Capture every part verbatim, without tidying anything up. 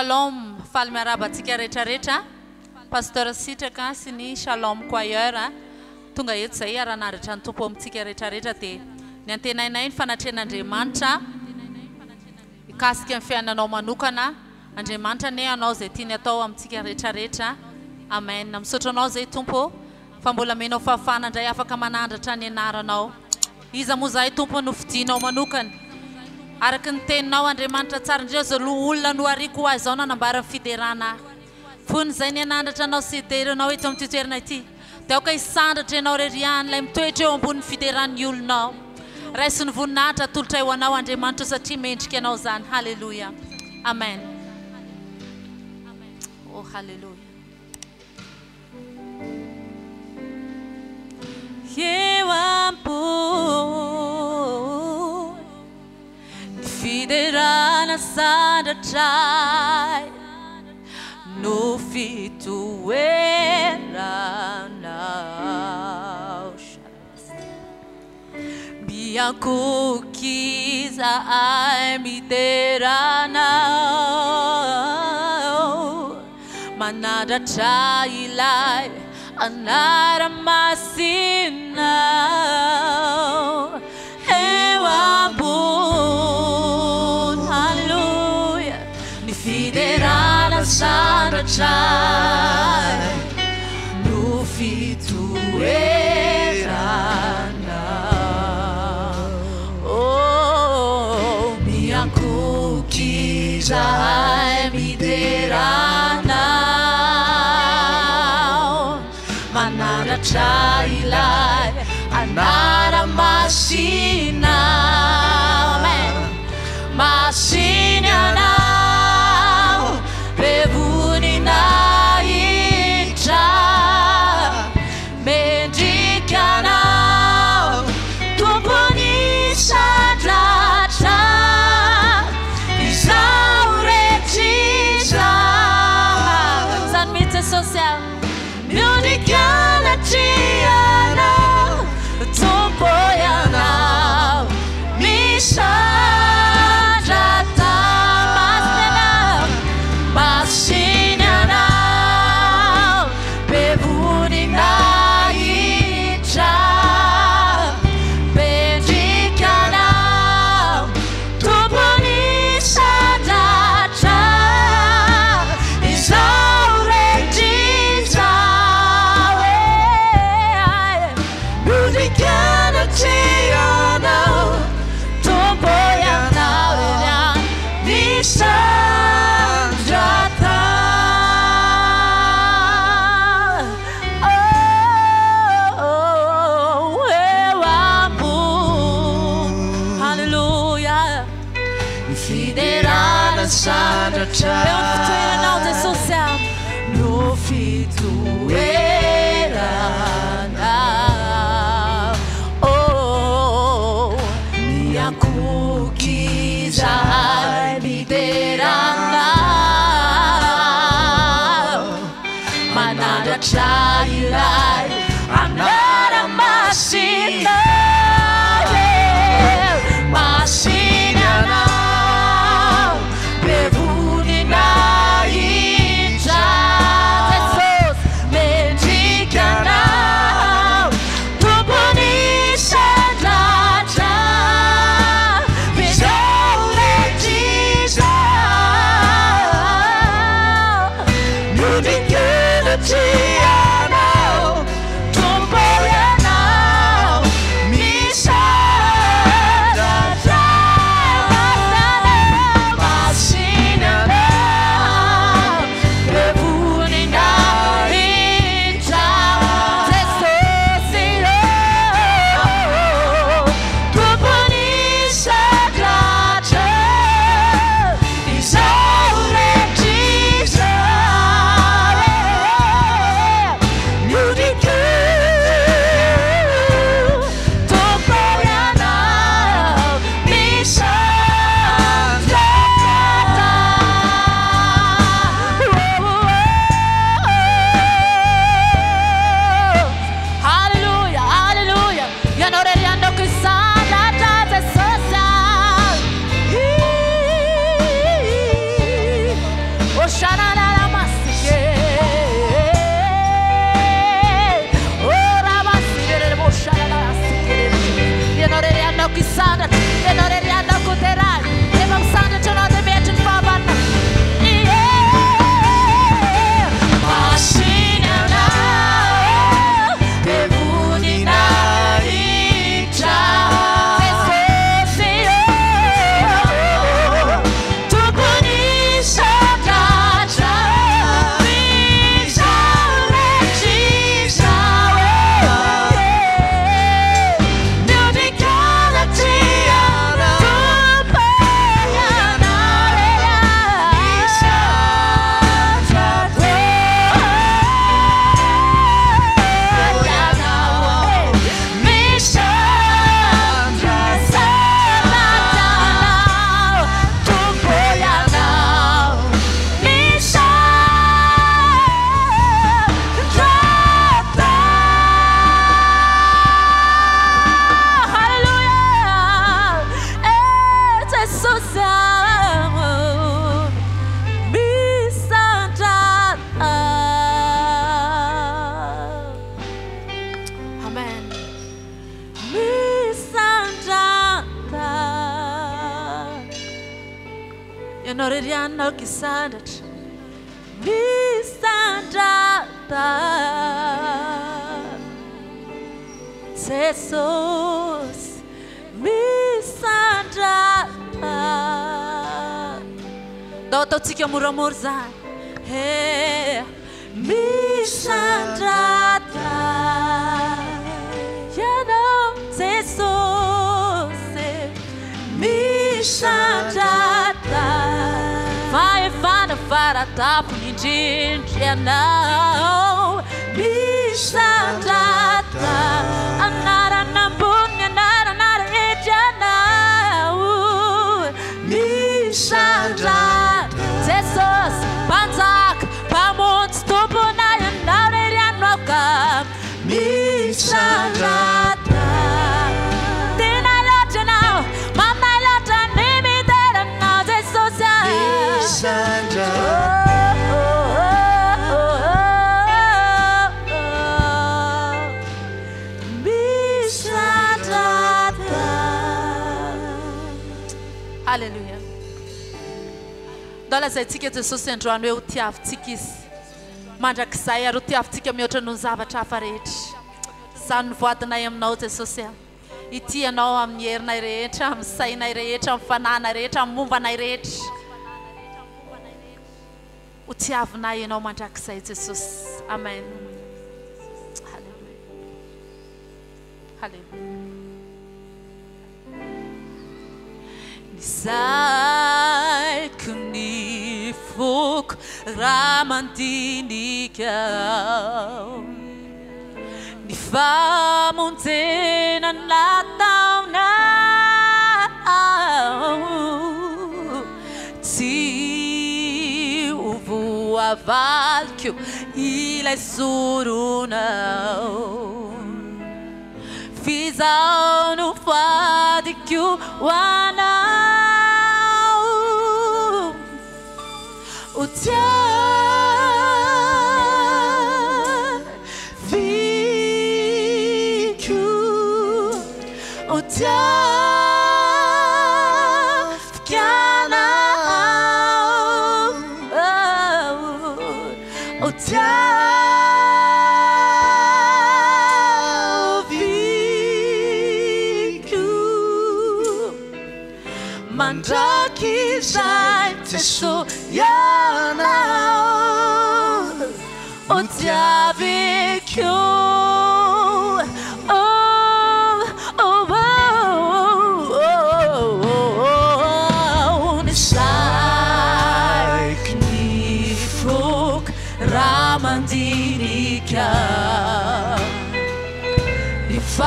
Shalom falmarabatsika rehetrarehetra Pasteur Sitraka sy ny Shalom Choir tonga eto izay aranaritra ny tompo amintsika rehetrarehetra dia ny antenainay ny fanatrehan'Andriamanitra ikasika ny fiainanao manokana Andriamanitra ne anao izay tiany atao amintsika rehetrarehetra amen misaotra anao izay tompo fa mbola menao fafana indray afaka manandratra ny anaranao iza moa izay tompo no fidinao manokana araka ny teninao Andriamanitra tsara indrindra zao olona no ariko azy zao nanambaran'ny Fiderana fony izay ny anandratra anao sy terenao eto amin'ny toerana ity dia aoka hisandratra ianao rery ihany ilay mitoetra eo ambonin'ny Fideran'ny olonao raisy ny voninahitra atolotra eo anao Andriamanitra satria mendrika anao izany halleluia amen oh halleluia Yewampo Fiderana sada trai no fitu era na bianco quisa ai mi derana manada trai lai anara masina ewa bon hallelujah ni fiderana sana chai no fitu erana oh mia cookie jai mi derana Manana chailai, anara masina, amen. Masina na, revuni na ita, medika na, tumboni sadrata, isauretiza. San mite social. Unicana tiana, tomboyana, misa jata, masina, bebunina ita, bendicana, tumbonisa jata, Fiderana sada chai Meu fituera de social No fituera Oh Minha cookie Jai Fiderana Manada chai lai Anara masina Tiana, Alléluia. Dans les étiquettes de ce endroit, nous avons des aftikis. Manjak saya ruti aftikis mioto nuzava chafaret. San voat na yam naote social. Iti anao am yer na iret, am say na iret, am fana na iret, am mumba na iret. Uti avna yano manjak saya Jesus. Amen. Hallelujah. Hallelujah. Zaiko ni fuk ramandini kau ni famunten anlatau na ti uvu avalku ilai surunau. Fizau no fado que o anão o teu filho o teu so ya now o diablo oh oh oh on like ni folk ramandinika if I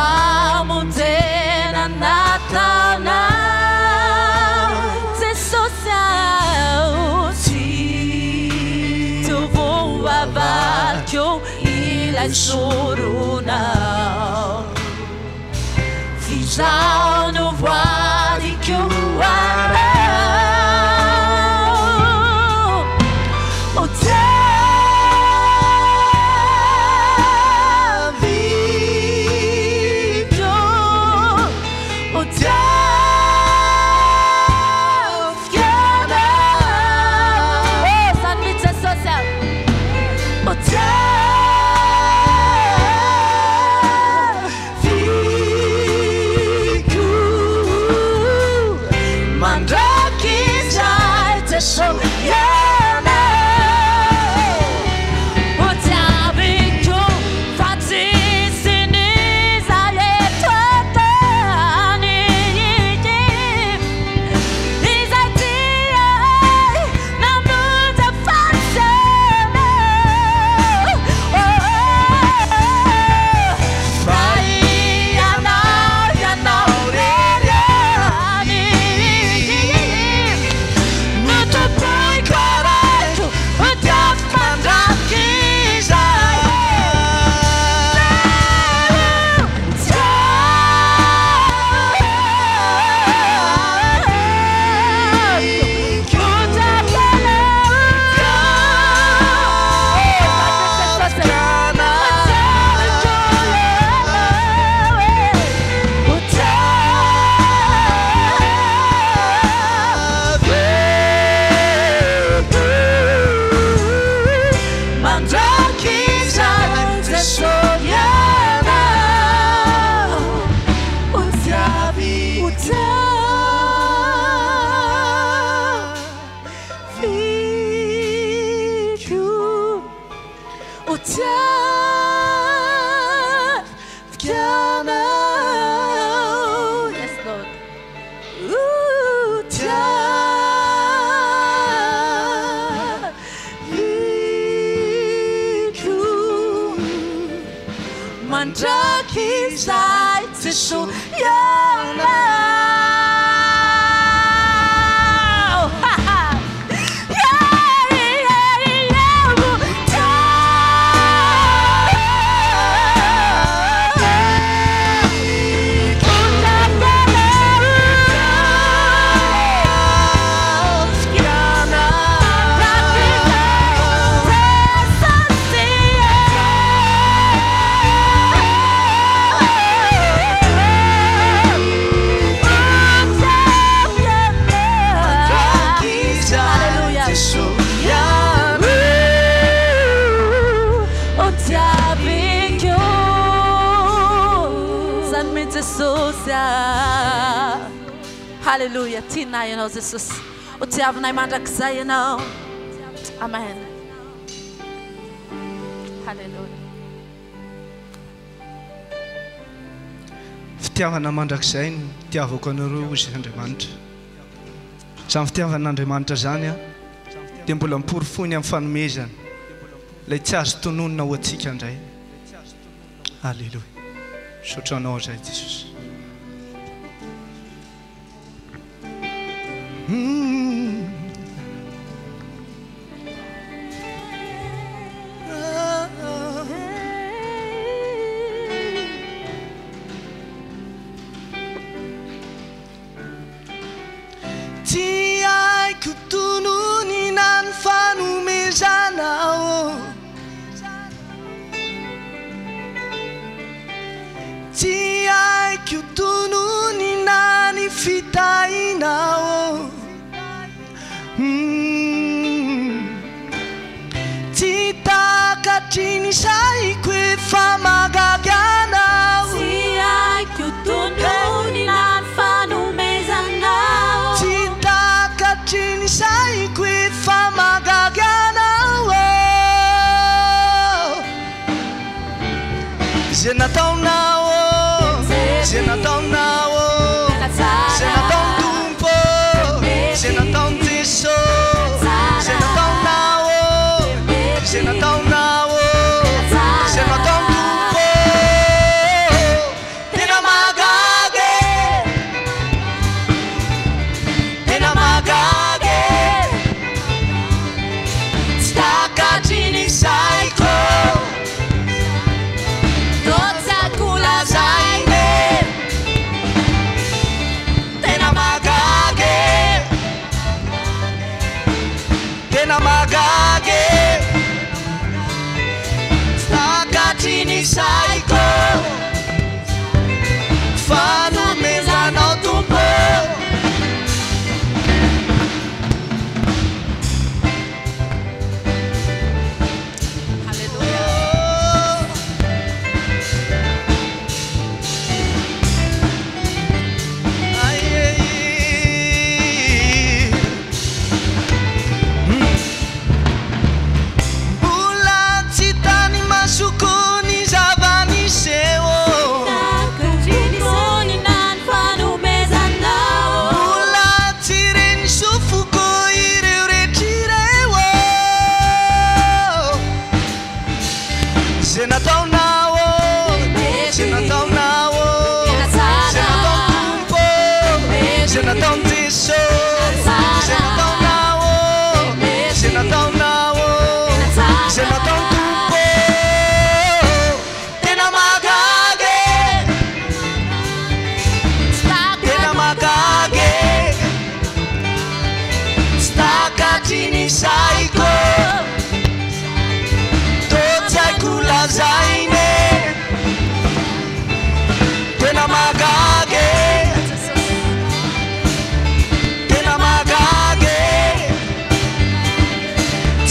mountain anatana choro não fiz ao no vale que o arão time has come out. Yes, Lord. Ooh, time you man takes light to show your love. Hallelujah. Tina, you know, Jesus. You know. Amen. Hallelujah. Hallelujah. Jesus. Mm. Oh, oh. Ti ai kutununi nan fanumezanao Ti ai kutununi nani fitainao Tita katini sai kwe famagagana Sia kutununi nanfanu mezana Tita katini sai kwe famagagana Zenatau nao Zenatau nao Zenatau tumpo Zenatau tumpo Se Natal não, se Natal não, se Natal não, tem na magague, tem na magague, está catini saico, toda cula saine, tem na magague. Tena magage, stakatini saiko, fanu mezano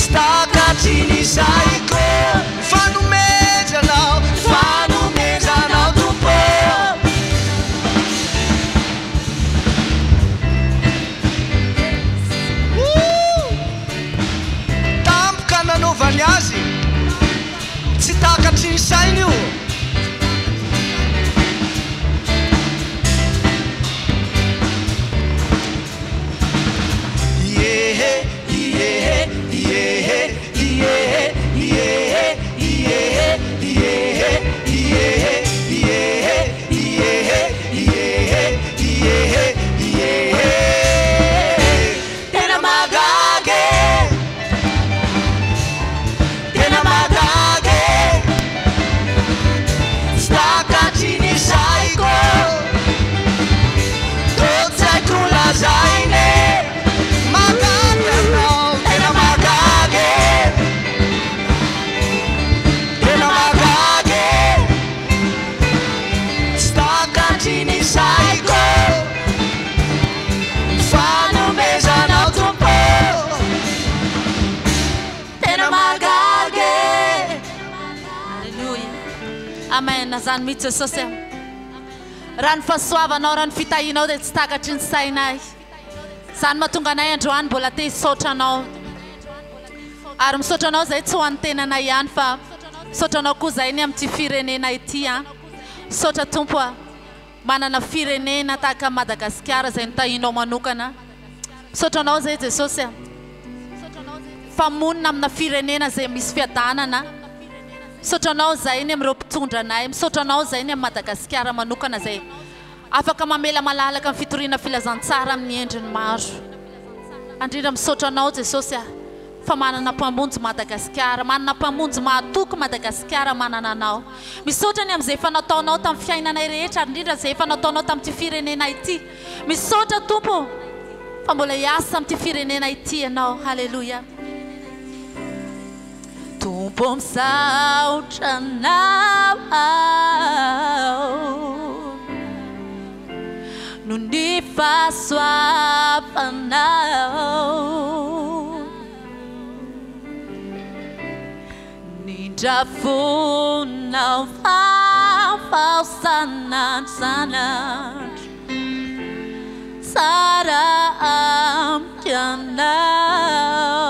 tumpo. נישלנו יהיה יהיה יהיה יהיה יהיה יהיה יהיה יהיה zany mihitsy sosy rano fahasoavanao rano fitahinao de tsy takatry ny sainay zany mahatonga anay androany mbola te hisotranao ary misotranao zay tsy ho an'ny tenanay ihany fa misotranao koa zay ny amin'ity firenenay ity a misotra tompo a manana firenena tahaka Madagasikara zay nitahinao manokana misotranao zay Jesosy fa monina amina firenena zay misy fiadanana misotranao zay ny amin'ireo mpitondranay, misotranao zay ny amin'ny Madagasikara manokana zay afaka mamela malalaka amin'ny fitoriana filazantsara amin'ny endriny maro. Andrindra misotranao Jesosy fa manana mpamonjy Madagasikara, manana mpamonjy mahatoky Madagasikara manana anao. Misotra ny amin'izay efa nataonao tamin'ny fiainanay rehetra, indrindra izay efa nataonao tamin'ity firenena ity. Misotra Tompo fa mbola hiasa amin'ity firenena ity ianao. Haleloya. Tompo misaotra anao no ny fahasoavanao nindra fonao vavao sanandro sanandro tsara amiko anao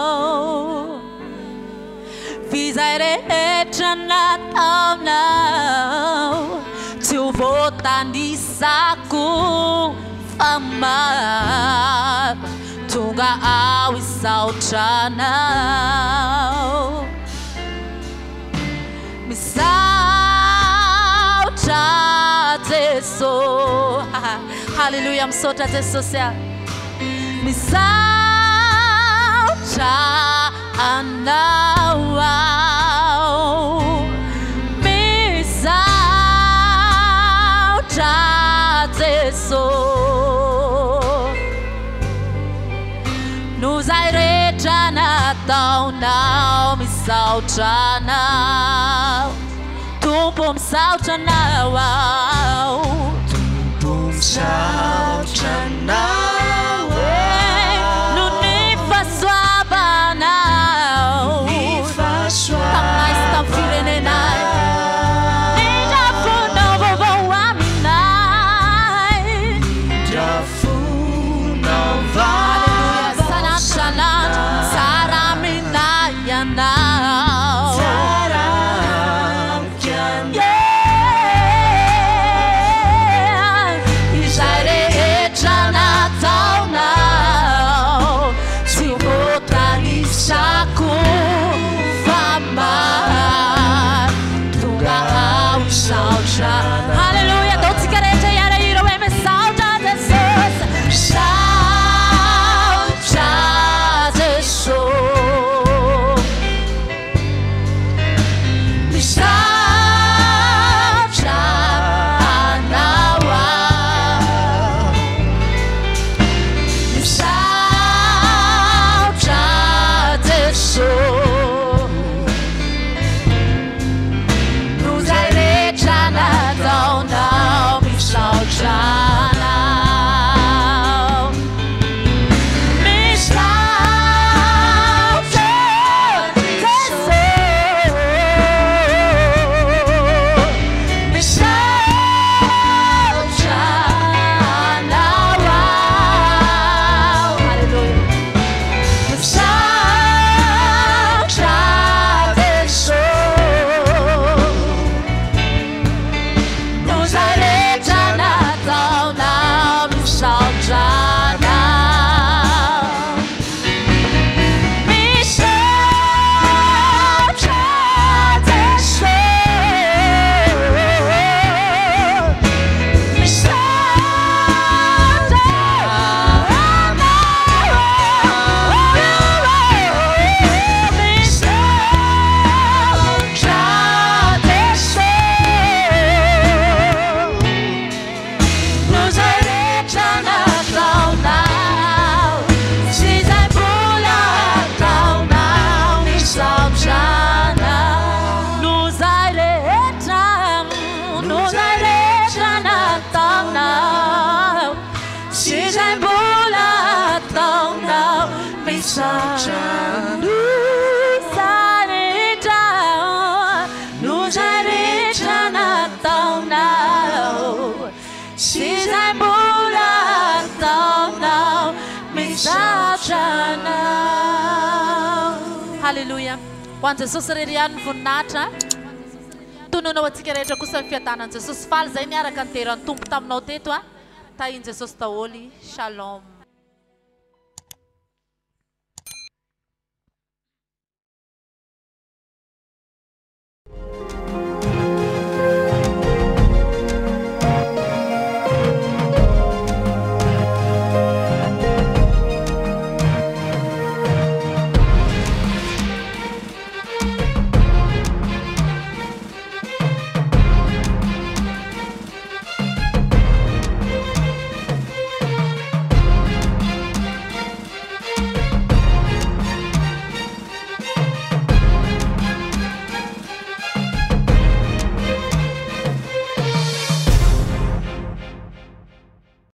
Fizay rehetra nataonao tsy ho voatanisako fa maro tonga ao hisaotranao misaotra Jesosy. Haleluya, misaotra Jesosy. Misaotra anao misaotra Jesosy no zay rehetra nataonao misaotra anao Tompo misaotra anao Tompo misaotra anao no ny fahasoavanao Haleluya. Quando Jesus ririano vonatra, tuno no tikereta kusafiatana. Jesus falza iniara kantera, tumpo tamno teto, ta in Jesus taoli. Shalom.